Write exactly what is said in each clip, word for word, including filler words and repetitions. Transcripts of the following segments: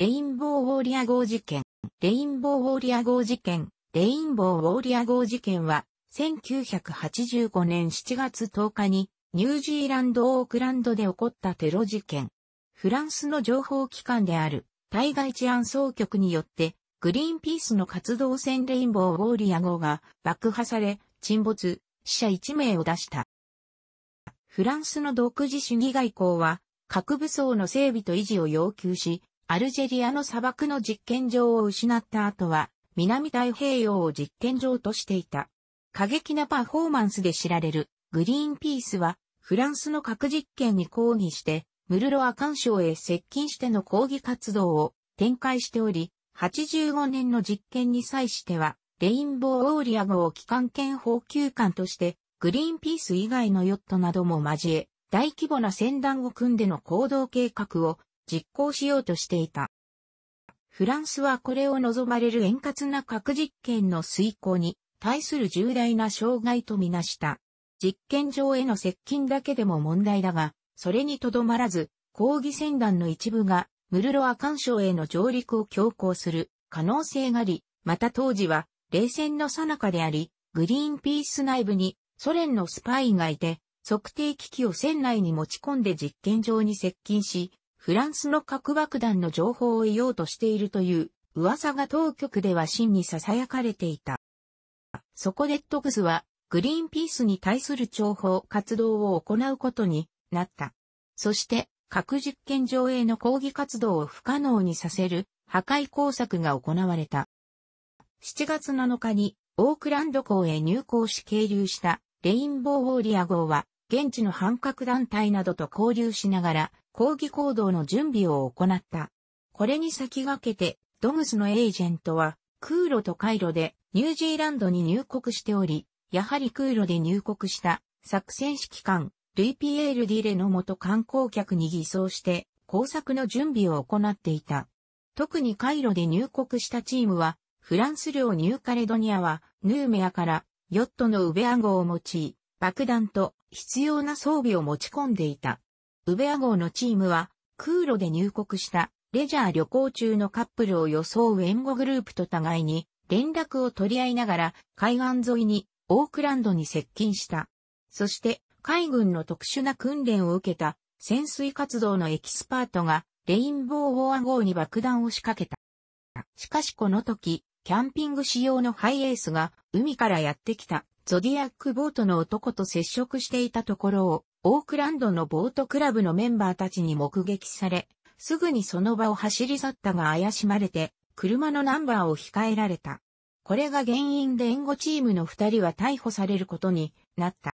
レインボーウォーリア号事件。レインボーウォーリア号事件。レインボーウォーリア号事件は、せんきゅうひゃくはちじゅうごねんしちがつとおかに、ニュージーランド・オークランドで起こったテロ事件。フランスの情報機関である、対外治安総局によって、グリーンピースの活動船レインボーウォーリア号が爆破され、沈没、死者いちめいを出した。フランスの独自主義外交は、核武装の整備と維持を要求し、アルジェリアの砂漠の実験場を失った後は、南太平洋を実験場としていた。過激なパフォーマンスで知られるグリーンピースはフランスの核実験に抗議してムルロア環礁へ接近しての抗議活動を展開しており、はちじゅうごねんの実験に際してはレインボーウォーリア号を機関権補給艦としてグリーンピース以外のヨットなども交え大規模な船団を組んでの行動計画を実行しようとしていた。フランスはこれを望まれる円滑な核実験の遂行に対する重大な障害とみなした。実験場への接近だけでも問題だが、それにとどまらず、抗議船団の一部がムルロア環礁への上陸を強行する可能性があり、また当時は冷戦の最中であり、グリーンピース内部にソ連のスパイがいて、測定機器を船内に持ち込んで実験場に接近し、フランスの核爆弾の情報を得ようとしているという噂が当局では真に囁かれていた。そこでトクスはグリーンピースに対する諜報活動を行うことになった。そして核実験場への抗議活動を不可能にさせる破壊工作が行われた。しちがつなのかにオークランド港へ入港し係留したレインボーウォーリア号は現地の反核団体などと交流しながら抗議行動の準備を行った。これに先駆けて、ドムスのエージェントは、空路と海路でニュージーランドに入国しており、やはり空路で入国した作戦指揮官、ルイ・ピエール・ディレの元観光客に偽装して、工作の準備を行っていた。特に海路で入国したチームは、フランス領ニューカレドニアは、ヌーメアから、ヨットのウベア号を用い、爆弾と必要な装備を持ち込んでいた。ウベア号のチームは空路で入国したレジャー旅行中のカップルを装う援護グループと互いに連絡を取り合いながら海岸沿いにオークランドに接近した。そして海軍の特殊な訓練を受けた潜水活動のエキスパートがレインボーウォーア号に爆弾を仕掛けた。しかしこの時キャンピング仕様のハイエースが海からやってきたゾディアックボートの男と接触していたところをオークランドのボートクラブのメンバーたちに目撃され、すぐにその場を走り去ったが怪しまれて、車のナンバーを控えられた。これが原因で援護チームの二人は逮捕されることになった。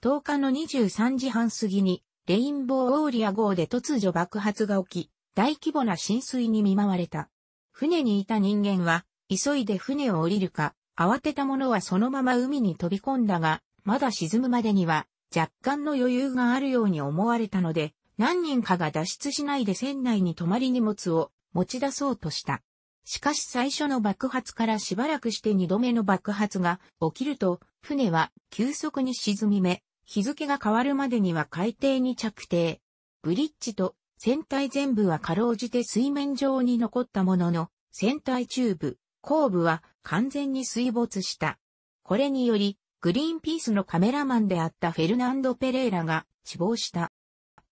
とおかのにじゅうさんじはん過ぎに、レインボーウォーリア号で突如爆発が起き、大規模な浸水に見舞われた。船にいた人間は、急いで船を降りるか、慌てた者はそのまま海に飛び込んだが、まだ沈むまでには、若干の余裕があるように思われたので、何人かが脱出しないで船内に泊まり荷物を持ち出そうとした。しかし最初の爆発からしばらくして二度目の爆発が起きると、船は急速に沈み目、日付が変わるまでには海底に着底。ブリッジと船体全部はかろうじて水面上に残ったものの、船体中部、後部は完全に水没した。これにより、グリーンピースのカメラマンであったフェルナンド・ペレイラが死亡した。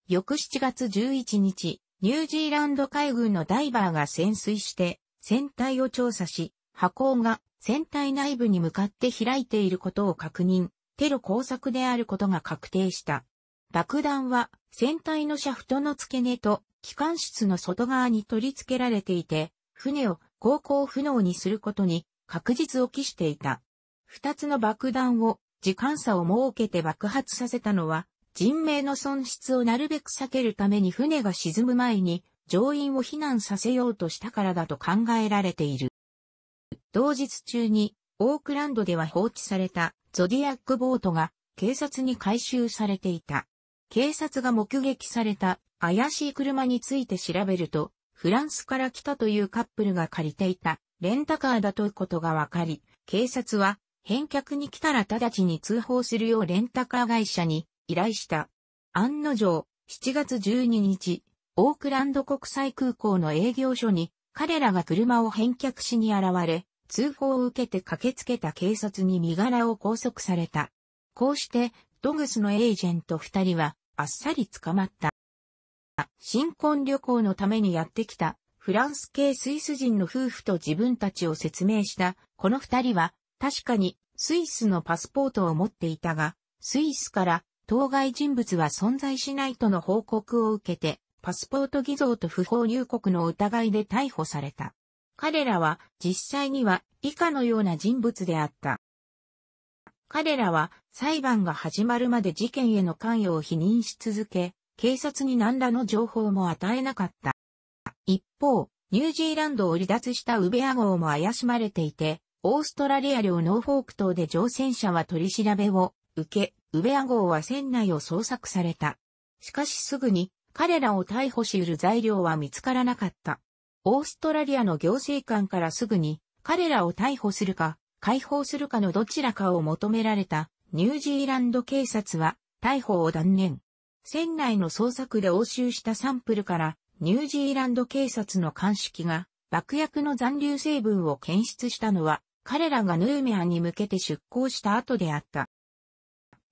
翌しちがつじゅういちにち、ニュージーランド海軍のダイバーが潜水して船体を調査し、破口が船体内部に向かって開いていることを確認、テロ工作であることが確定した。爆弾は船体のシャフトの付け根と機関室の外側に取り付けられていて、船を航行不能にすることに確実を期していた。二つの爆弾を時間差を設けて爆発させたのは人命の損失をなるべく避けるために船が沈む前に乗員を避難させようとしたからだと考えられている。同日中にオークランドでは放置されたゾディアックボートが警察に回収されていた。警察が目撃された怪しい車について調べるとフランスから来たというカップルが借りていたレンタカーだということがわかり、警察は返却に来たら直ちに通報するようレンタカー会社に依頼した。案の定、しちがつじゅうににち、オークランド国際空港の営業所に彼らが車を返却しに現れ、通報を受けて駆けつけた警察に身柄を拘束された。こうして、ドグスのエージェント二人はあっさり捕まった。新婚旅行のためにやってきたフランス系スイス人の夫婦と自分たちを説明したこの二人は確かにスイスのパスポートを持っていたが、スイスから当該人物は存在しないとの報告を受けてパスポート偽造と不法入国の疑いで逮捕された。彼らは実際には以下のような人物であった。彼らは裁判が始まるまで事件への関与を否認し続け、警察に何らの情報も与えなかった。一方、ニュージーランドを離脱したウベア号も怪しまれていて、オーストラリア領ノーフォーク島で乗船者は取り調べを受け、ウベア号は船内を捜索された。しかしすぐに彼らを逮捕し得る材料は見つからなかった。オーストラリアの行政官からすぐに彼らを逮捕するか、解放するかのどちらかを求められたニュージーランド警察は逮捕を断念。船内の捜索で押収したサンプルからニュージーランド警察の鑑識が爆薬の残留成分を検出したのは彼らがヌーメアに向けて出港した後であった。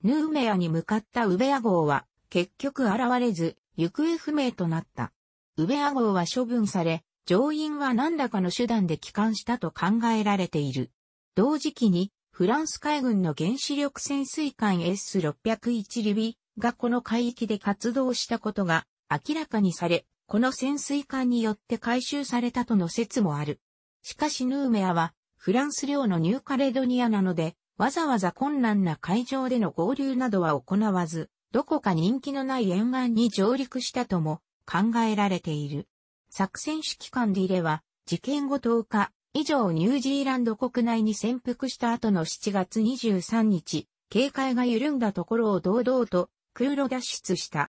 ヌーメアに向かったウベア号は結局現れず行方不明となった。ウベア号は処分され乗員は何らかの手段で帰還したと考えられている。同時期にフランス海軍の原子力潜水艦 エスろくまるいち リビがこの海域で活動したことが明らかにされ、この潜水艦によって回収されたとの説もある。しかしヌーメアはフランス領のニューカレドニアなのでわざわざ困難な海上での合流などは行わず、どこか人気のない沿岸に上陸したとも考えられている。作戦指揮官ディレは事件後とおか、以上ニュージーランド国内に潜伏した後のしちがつにじゅうさんにち、警戒が緩んだところを堂々と空路脱出した。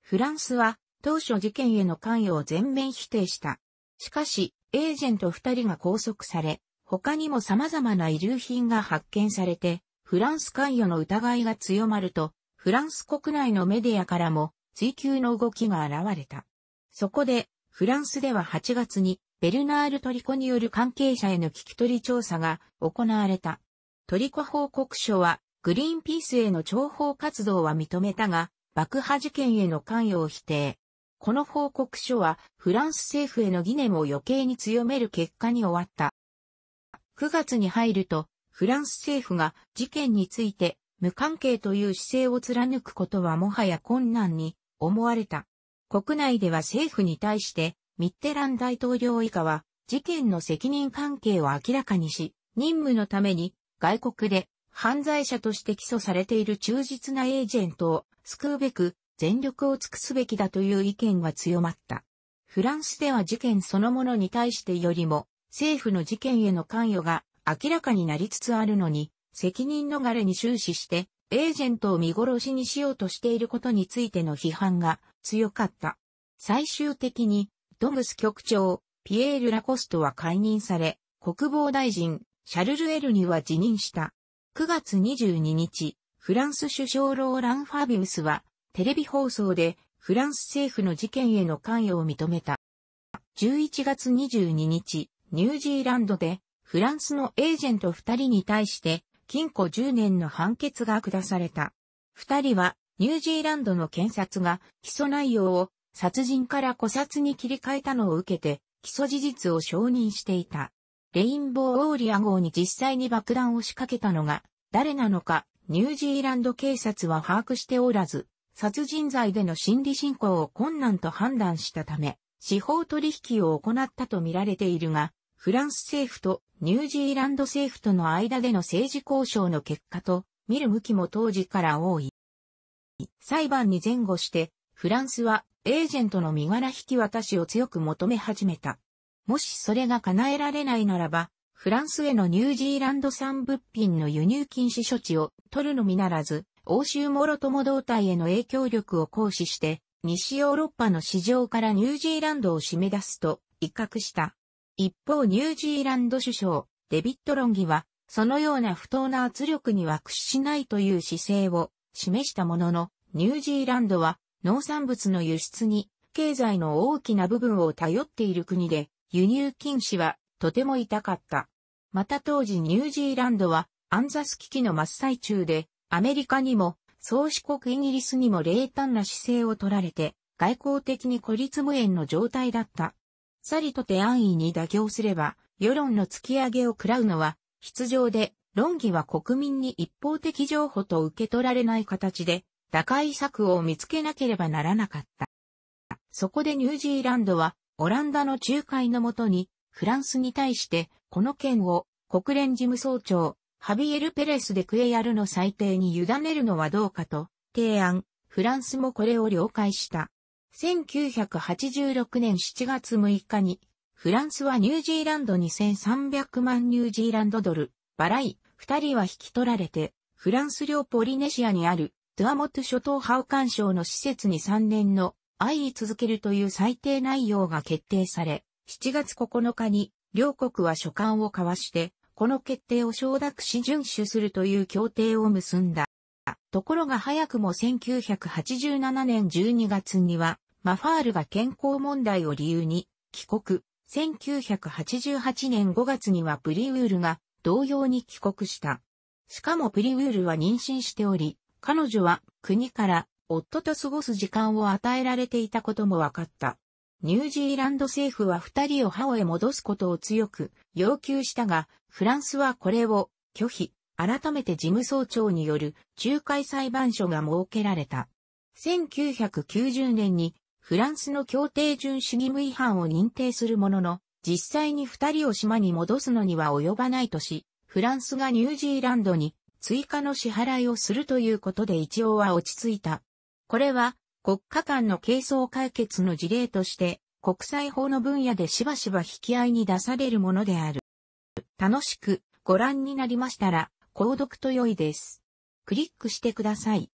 フランスは当初事件への関与を全面否定した。しかし、エージェントふたりが拘束され、他にも様々な遺留品が発見されて、フランス関与の疑いが強まると、フランス国内のメディアからも追及の動きが現れた。そこで、フランスでははちがつに、ベルナール・トリコによる関係者への聞き取り調査が行われた。トリコ報告書はグリーンピースへの諜報活動は認めたが、爆破事件への関与を否定。この報告書はフランス政府への疑念を余計に強める結果に終わった。くがつに入ると、フランス政府が事件について無関係という姿勢を貫くことはもはや困難に思われた。国内では政府に対して、ミッテラン大統領以下は事件の責任関係を明らかにし、任務のために外国で犯罪者として起訴されている忠実なエージェントを救うべく全力を尽くすべきだという意見が強まった。フランスでは事件そのものに対してよりも政府の事件への関与が明らかになりつつあるのに、責任逃れに終始してエージェントを見殺しにしようとしていることについての批判が強かった。最終的にドグス局長、ピエール・ラコストは解任され、国防大臣、シャルル・エルニは辞任した。くがつにじゅうににち、フランス首相ローラン・ファビウスは、テレビ放送で、フランス政府の事件への関与を認めた。じゅういちがつにじゅうににち、ニュージーランドで、フランスのエージェントふたりに対して、禁錮じゅうねんの判決が下された。ふたりは、ニュージーランドの検察が、起訴内容を、殺人から虎殺に切り替えたのを受けて、起訴事実を承認していた。レインボー・オーリア号に実際に爆弾を仕掛けたのが、誰なのか、ニュージーランド警察は把握しておらず、殺人罪での審理進行を困難と判断したため、司法取引を行ったとみられているが、フランス政府とニュージーランド政府との間での政治交渉の結果と、見る向きも当時から多い。裁判に前後して、フランスは、エージェントの身柄引き渡しを強く求め始めた。もしそれが叶えられないならば、フランスへのニュージーランド産物品の輸入禁止処置を取るのみならず、欧州もろとも同体への影響力を行使して、西ヨーロッパの市場からニュージーランドを締め出すと威嚇した。一方ニュージーランド首相、デビッド・ロンギは、そのような不当な圧力には屈しないという姿勢を示したものの、ニュージーランドは、農産物の輸出に経済の大きな部分を頼っている国で、輸入禁止はとても痛かった。また当時ニュージーランドはアンザス危機の真っ最中で、アメリカにも、宗主国イギリスにも冷淡な姿勢を取られて、外交的に孤立無援の状態だった。さりとて安易に妥協すれば、世論の突き上げを食らうのは、必定で、論議は国民に一方的譲歩と受け取られない形で、打開策を見つけなければならなかった。そこでニュージーランドは、オランダの仲介のもとに、フランスに対して、この件を、国連事務総長、ハビエル・ペレス・デクエヤルの裁定に委ねるのはどうかと、提案、フランスもこれを了解した。せんきゅうひゃくはちじゅうろくねんしちがつむいかに、フランスはニュージーランドにせんさんびゃくまんニュージーランドドル、払い、二人は引き取られて、フランス領ポリネシアにある、トゥアモット諸島ハオカン省の施設にさんねんの、相居続けるという裁定内容が決定され、しちがつここのかに、両国は書簡を交わして、この決定を承諾し遵守するという協定を結んだ。ところが早くもせんきゅうひゃくはちじゅうななねんじゅうにがつには、マファールが健康問題を理由に帰国。せんきゅうひゃくはちじゅうはちねんごがつにはプリウールが同様に帰国した。しかもプリウールは妊娠しており、彼女は国から夫と過ごす時間を与えられていたことも分かった。ニュージーランド政府は二人をハオへ戻すことを強く要求したが、フランスはこれを拒否、改めて事務総長による仲介裁判所が設けられた。せんきゅうひゃくきゅうじゅうねんにフランスの協定遵守義務違反を認定するものの、実際に二人を島に戻すのには及ばないとし、フランスがニュージーランドに追加の支払いをするということで一応は落ち着いた。これは、国家間の係争解決の事例として、国際法の分野でしばしば引き合いに出されるものである。楽しくご覧になりましたら、購読と良いです。クリックしてください。